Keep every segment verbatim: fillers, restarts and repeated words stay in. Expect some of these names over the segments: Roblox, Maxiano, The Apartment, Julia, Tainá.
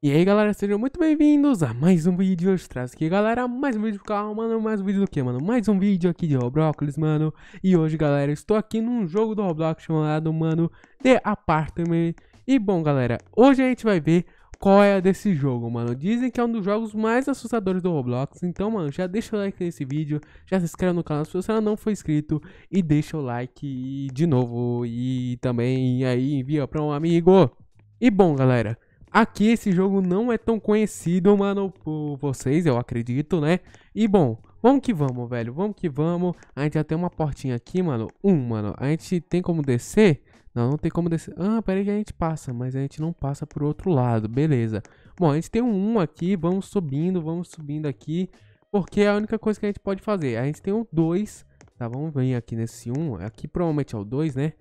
E aí galera, sejam muito bem-vindos a mais um vídeo. Hoje traz aqui galera, mais um vídeo do canal, mano, mais um vídeo do que, mano? Mais um vídeo aqui de Roblox, mano. E hoje galera, estou aqui num jogo do Roblox chamado, mano, The Apartment. E bom galera, hoje a gente vai ver qual é a desse jogo, mano. Dizem que é um dos jogos mais assustadores do Roblox. Então, mano, já deixa o like nesse vídeo, já se inscreve no canal se você ainda não for inscrito, e deixa o like e, de novo, e também aí envia pra um amigo. E bom galera, aqui esse jogo não é tão conhecido, mano, por vocês, eu acredito, né? E bom, vamos que vamos, velho, vamos que vamos. A gente já tem uma portinha aqui, mano. Um, mano, a gente tem como descer? Não, não tem como descer. Ah, peraí que a gente passa, mas a gente não passa por outro lado, beleza. Bom, a gente tem um, um aqui, vamos subindo, vamos subindo aqui, porque é a única coisa que a gente pode fazer. A gente tem o dois, tá, vamos ver aqui nesse um, aqui provavelmente é o dois, né?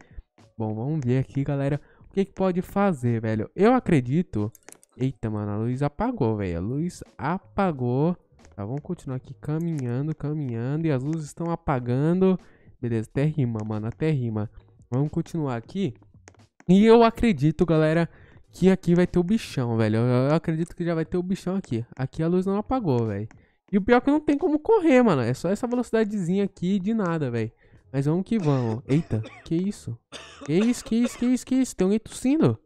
Bom, vamos ver aqui, galera, que que pode fazer, velho? Eu acredito... Eita, mano, a luz apagou, velho. A luz apagou. Tá, vamos continuar aqui caminhando, caminhando. E as luzes estão apagando. Beleza, até rima, mano, até rima. Vamos continuar aqui. E eu acredito, galera, que aqui vai ter o bichão, velho. Eu acredito que já vai ter o bichão aqui. Aqui a luz não apagou, velho. E o pior é que não tem como correr, mano. É só essa velocidadezinha aqui de nada, velho. Mas vamos que vamos. Eita, que isso? Que isso, que isso, que isso, que isso? Tem alguém tossindo?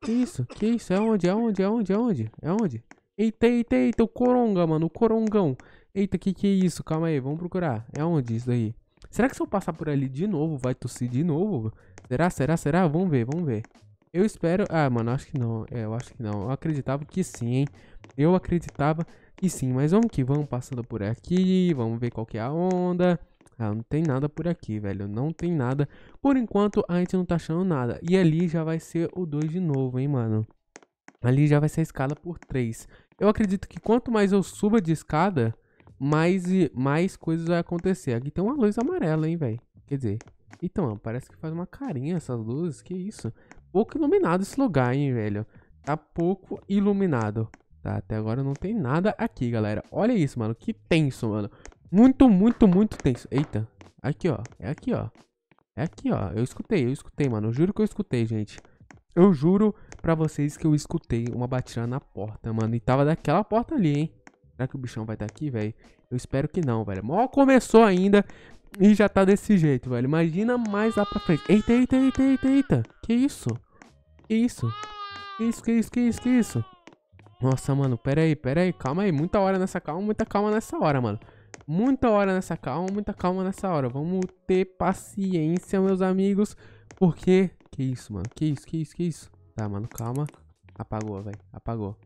Que isso, que isso? É onde, é onde, é onde, é onde? É onde? Eita, eita, eita, o coronga, mano, o corongão. Eita, que que é isso? Calma aí, vamos procurar. É onde isso daí? Será que se eu passar por ali de novo, vai tossir de novo? Será, será, será? Vamos ver, vamos ver. Eu espero... Ah, mano, acho que não. É, eu acho que não. Eu acreditava que sim, hein? Eu acreditava que sim. Mas vamos que vamos passando por aqui. Vamos ver qual que é a onda. Ah, não tem nada por aqui, velho, não tem nada. Por enquanto, a gente não tá achando nada. E ali já vai ser o dois de novo, hein, mano. Ali já vai ser a escada por três. Eu acredito que quanto mais eu suba de escada, mais, mais coisas vai acontecer. Aqui tem uma luz amarela, hein, velho. Quer dizer, então, parece que faz uma carinha essas luzes, que isso. Pouco iluminado esse lugar, hein, velho. Tá pouco iluminado. Tá, até agora não tem nada aqui, galera. Olha isso, mano, que tenso, mano. Muito, muito, muito tenso. Eita, aqui ó, é aqui ó. É aqui ó, eu escutei, eu escutei, mano. Eu juro que eu escutei, gente. Eu juro pra vocês que eu escutei uma batida na porta, mano. E tava daquela porta ali, hein. Será que o bichão vai estar aqui, velho? Eu espero que não, velho. Mal começou ainda e já tá desse jeito, velho. Imagina mais lá pra frente. Eita, eita, eita, eita, eita. Que isso? Que isso? Que isso, que isso, que isso, que isso? Nossa, mano, pera aí, pera aí. Calma aí, muita hora nessa calma, muita calma nessa hora, mano. Muita hora nessa calma, muita calma nessa hora. Vamos ter paciência, meus amigos. Porque... Que isso, mano? Que isso, que isso, que isso? Tá, mano, calma. Apagou, velho. Apagou.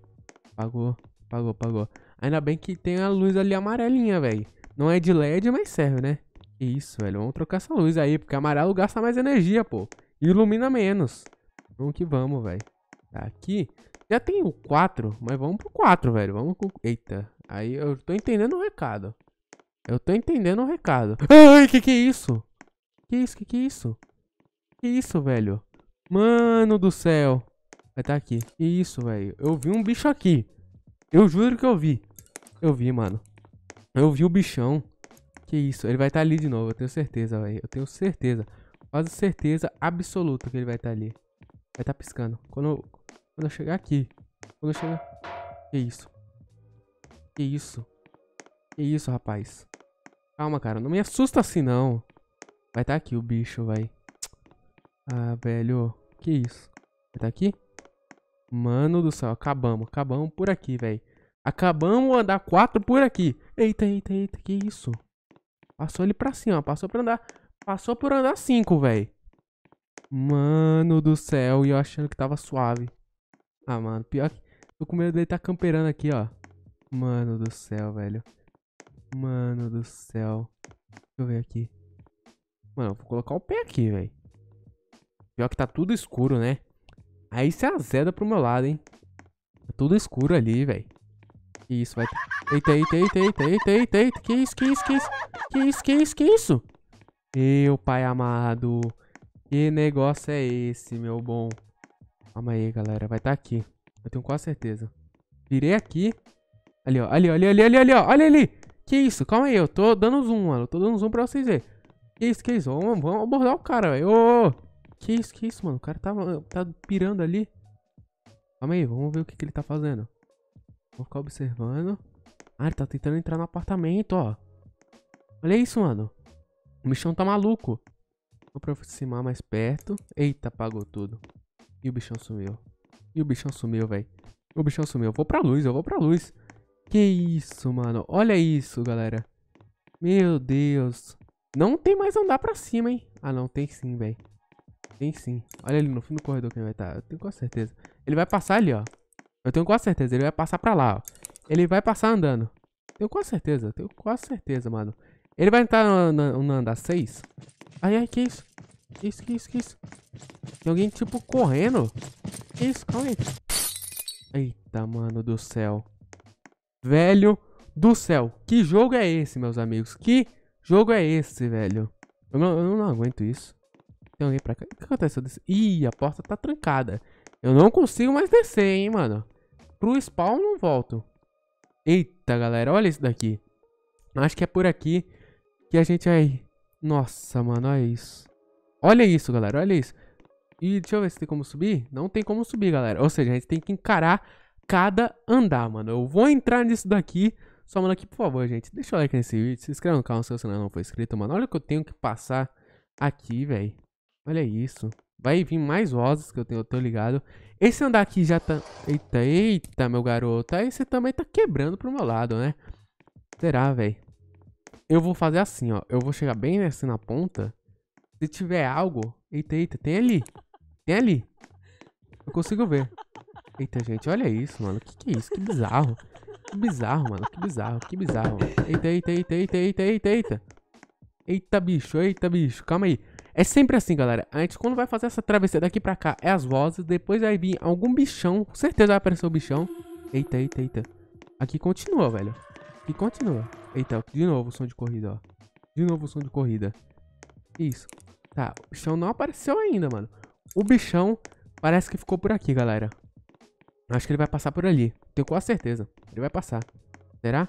Apagou, apagou, apagou. Ainda bem que tem a luz ali amarelinha, velho. Não é de L E D, mas serve, né? Que isso, velho. Vamos trocar essa luz aí, porque amarelo gasta mais energia, pô. Ilumina menos. Vamos que vamos, velho. Tá, aqui... Já tem o quatro, mas vamos pro quatro, velho. Vamos com... Eita. Aí eu tô entendendo o recado. Eu tô entendendo o recado. Ai, que que é isso? Que isso, que que é isso? Que isso, velho? Mano do céu. Vai tá aqui. Que isso, velho? Eu vi um bicho aqui. Eu juro que eu vi. Eu vi, mano. Eu vi o bichão. Que isso? Ele vai tá ali de novo, eu tenho certeza, velho. Eu tenho certeza. Quase certeza absoluta que ele vai tá ali. Vai tá piscando. Quando eu, quando eu chegar aqui. Quando eu chegar... Que isso? Que isso? Que isso, rapaz? Calma, cara. Não me assusta assim, não. Vai tá aqui o bicho, vai. Ah, velho. Que isso? Vai tá aqui? Mano do céu. Acabamos. Acabamos por aqui, velho. Acabamos andar quatro por aqui. Eita, eita, eita. Que isso? Passou ele pra cima. Passou pra andar. Passou por andar cinco, velho. Mano do céu. E eu achando que tava suave. Ah, mano. Pior que... Tô com medo dele tá camperando aqui, ó. Mano do céu, velho. Mano do céu. Deixa eu ver aqui. Mano, eu vou colocar o pé aqui, velho. Pior que tá tudo escuro, né? Aí você azeda pro meu lado, hein? Tá tudo escuro ali, velho. Que isso, vai... Eita, eita, eita, eita, eita, eita, eita. Que isso, que isso, que isso? Que isso, que isso, que isso? Meu pai amado. Que negócio é esse, meu bom? Calma aí, galera. Vai tá aqui. Eu tenho quase certeza. Virei aqui. Ali, ó. Ali, ó. Ali, ali, ali, ali, ó. Olha ali. Que isso? Calma aí, eu tô dando zoom, mano. Eu tô dando zoom pra vocês verem. Que isso, que isso? Vamos, vamos abordar o cara, velho. Que isso, que isso, mano? O cara tá, tá pirando ali. Calma aí, vamos ver o que, que ele tá fazendo. Vou ficar observando. Ah, ele tá tentando entrar no apartamento, ó. Olha isso, mano. O bichão tá maluco. Vou aproximar mais perto. Eita, apagou tudo. E o bichão sumiu. E o bichão sumiu, velho. O bichão sumiu. Eu vou pra luz, eu vou pra luz. Que isso, mano. Olha isso, galera. Meu Deus. Não tem mais andar pra cima, hein. Ah, não. Tem sim, velho. Tem sim. Olha ali no fim do corredor quem vai estar. Eu tenho quase certeza. Ele vai passar ali, ó. Eu tenho quase certeza. Ele vai passar pra lá, ó. Ele vai passar andando. Tenho quase certeza. Tenho quase certeza, mano. Ele vai entrar no, no, no andar seis. Ai, ai, que isso? Que isso, que isso, que isso? Tem alguém, tipo, correndo? Que isso? Calma aí. Eita, mano do céu. Velho do céu. Que jogo é esse, meus amigos? Que jogo é esse, velho? Eu não, eu não aguento isso. Tem alguém pra cá? O que aconteceu? Ih, a porta tá trancada. Eu não consigo mais descer, hein, mano. Pro spawn não volto. Eita, galera. Olha isso daqui. Acho que é por aqui que a gente vai... Nossa, mano, olha isso. Olha isso, galera, olha isso. E deixa eu ver se tem como subir. Não tem como subir, galera. Ou seja, a gente tem que encarar cada andar, mano. Eu vou entrar nisso daqui. Só, mano, aqui, por favor, gente, deixa o like nesse vídeo. Se inscreva no canal se você não for inscrito, mano. Olha o que eu tenho que passar aqui, velho. Olha isso. Vai vir mais rosas que eu tenho, eu tô ligado. Esse andar aqui já tá... Eita, eita, meu garoto. Aí você também tá quebrando pro meu lado, né? Será, velho? Eu vou fazer assim, ó. Eu vou chegar bem assim na ponta. Se tiver algo... Eita, eita. Tem ali. Tem ali. Eu consigo ver. Eita, gente. Olha isso, mano. Que que é isso? Que bizarro. Que bizarro, mano. Que bizarro. Que bizarro. Eita, eita, eita, eita, eita, eita, eita. Eita, bicho. Eita, bicho. Calma aí. É sempre assim, galera. A gente, quando vai fazer essa travessia daqui pra cá, é as vozes. Depois vai vir algum bichão. Com certeza vai aparecer o bichão. Eita, eita, eita. Aqui continua, velho. Aqui continua. Eita, de novo o som de corrida, ó. De novo o som de corrida. Isso. Tá, o bichão não apareceu ainda, mano. O bichão parece que ficou por aqui, galera. Acho que ele vai passar por ali. Tenho quase certeza. Ele vai passar. Será?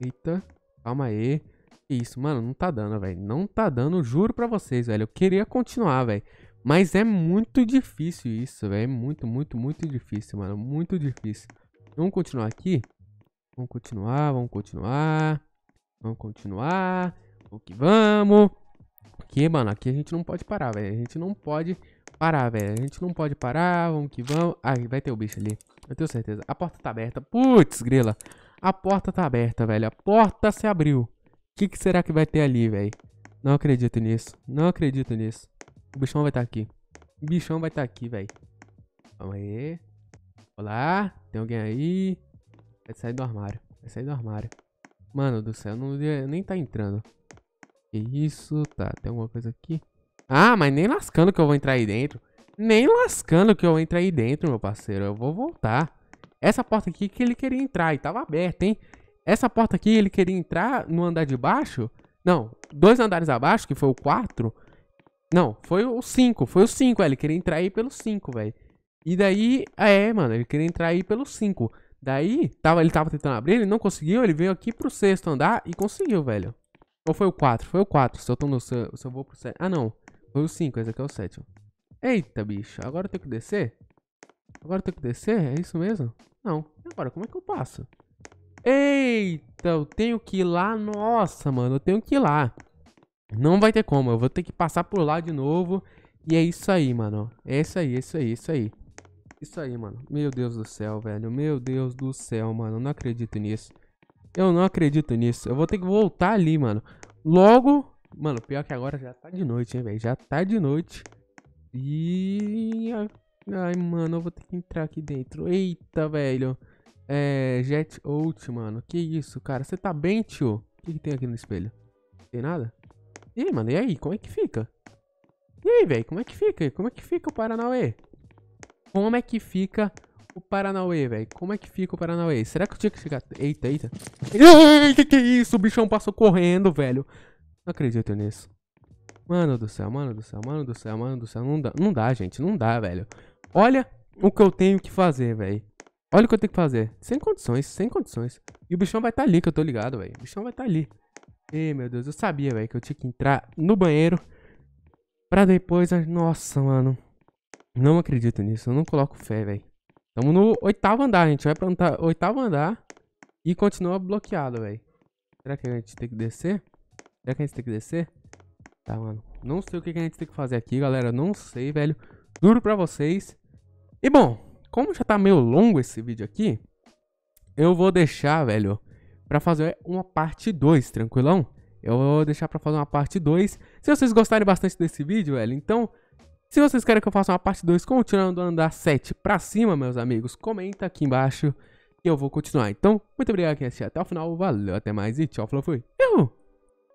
Eita. Calma aí. Isso, mano. Não tá dando, velho. Não tá dando. Juro pra vocês, velho. Eu queria continuar, velho. Mas é muito difícil isso, velho. É muito, muito, muito difícil, mano. Muito difícil. Vamos continuar aqui? Vamos continuar, vamos continuar. Vamos continuar. Vamos que vamos. Aqui, mano, aqui a gente não pode parar, velho. A gente não pode parar, velho. A gente não pode parar, vamos que vamos. Ah, vai ter o bicho ali, eu tenho certeza. A porta tá aberta, putz, grila. A porta tá aberta, velho, a porta se abriu. O que, que será que vai ter ali, velho? Não acredito nisso, não acredito nisso. O bichão vai estar aqui. O bichão vai estar aqui, velho. Calma aí. Olá, tem alguém aí? Vai sair do armário. Vai sair do armário. Mano do céu, não nem tá entrando. Que isso? Tá, tem alguma coisa aqui? Ah, mas nem lascando que eu vou entrar aí dentro. Nem lascando que eu entro aí dentro, meu parceiro. Eu vou voltar. Essa porta aqui que ele queria entrar e tava aberta, hein? Essa porta aqui ele queria entrar no andar de baixo. Não, dois andares abaixo, que foi o quatro. Não, foi o cinco. Foi o cinco, ele queria entrar aí pelo cinco, velho. E daí, é, mano, ele queria entrar aí pelo cinco. Daí, tava, ele tava tentando abrir, ele não conseguiu, ele veio aqui pro sexto andar e conseguiu, velho. Ou foi o quatro? Foi o quatro, se eu tô no... Se eu, se eu vou pro sete... Ah, não. Foi o cinco, esse aqui é o sete. Eita, bicho. Agora eu tenho que descer? Agora eu tenho que descer? É isso mesmo? Não. E agora, como é que eu passo? Eita, eu tenho que ir lá. Nossa, mano, eu tenho que ir lá. Não vai ter como, eu vou ter que passar por lá de novo. E é isso aí, mano. É isso aí, é isso aí, é isso aí. Isso aí, mano. Meu Deus do céu, velho. Meu Deus do céu, mano. Eu não acredito nisso. Eu não acredito nisso. Eu vou ter que voltar ali, mano. Logo... Mano, pior que agora já tá de noite, hein, velho. Já tá de noite. E... Ai, mano, eu vou ter que entrar aqui dentro. Eita, velho. É... Jet out, mano. Que isso, cara. Você tá bem, tio? O que, que tem aqui no espelho? Tem nada? Ih, mano, e aí? Como é que fica? E aí, velho? Como é que fica? Como é que fica o Paranauê? Como é que fica o Paranauê, velho? Como é que fica o Paranauê? Será que eu tinha que chegar... Eita, eita. Ei, que que é isso? O bichão passou correndo, velho. Não acredito nisso. Mano do céu, mano do céu, mano do céu, mano do céu. Não dá, não dá, gente. Não dá, velho. Olha o que eu tenho que fazer, velho. Olha o que eu tenho que fazer. Sem condições, sem condições. E o bichão vai estar ali, que eu tô ligado, velho. O bichão vai estar ali. Ei, meu Deus. Eu sabia, velho, que eu tinha que entrar no banheiro pra depois... Nossa, mano. Não acredito nisso, eu não coloco fé, velho. Tamo no oitavo andar, gente. Vai pra oitavo andar e continua bloqueado, velho. Será que a gente tem que descer? Será que a gente tem que descer? Tá, mano. Não sei o que a gente tem que fazer aqui, galera. Não sei, velho. Juro pra vocês. E, bom, como já tá meio longo esse vídeo aqui, eu vou deixar, velho, pra fazer uma parte dois, tranquilão? Eu vou deixar pra fazer uma parte dois. Se vocês gostarem bastante desse vídeo, velho, então... Se vocês querem que eu faça uma parte dois continuando do andar sete pra cima, meus amigos, comenta aqui embaixo e eu vou continuar. Então, muito obrigado quem assistiu até o final, valeu, até mais e tchau, falou, fui. Eu!